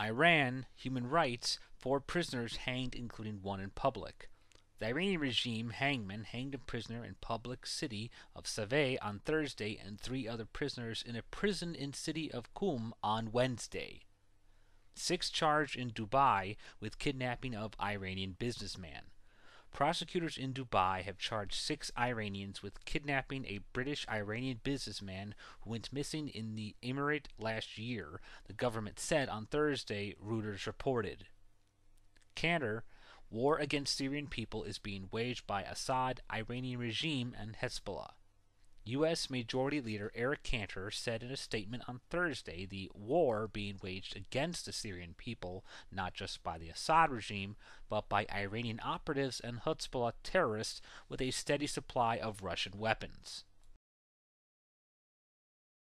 Iran, human rights, 4 prisoners hanged, including 1 in public. The Iranian regime hangman hanged a prisoner in public city of Saveh on Thursday and 3 other prisoners in a prison in city of Qum on Wednesday. 6 charged in Dubai with kidnapping of Iranian businessman. Prosecutors in Dubai have charged 6 Iranians with kidnapping a British-Iranian businessman who went missing in the Emirate last year, the government said on Thursday, Reuters reported. Cantor, war against Syrian people is being waged by Assad, Iranian regime, and Hezbollah. U.S. Majority Leader Eric Cantor said in a statement on Thursday the war being waged against the Syrian people, not just by the Assad regime, but by Iranian operatives and Hezbollah terrorists with a steady supply of Russian weapons.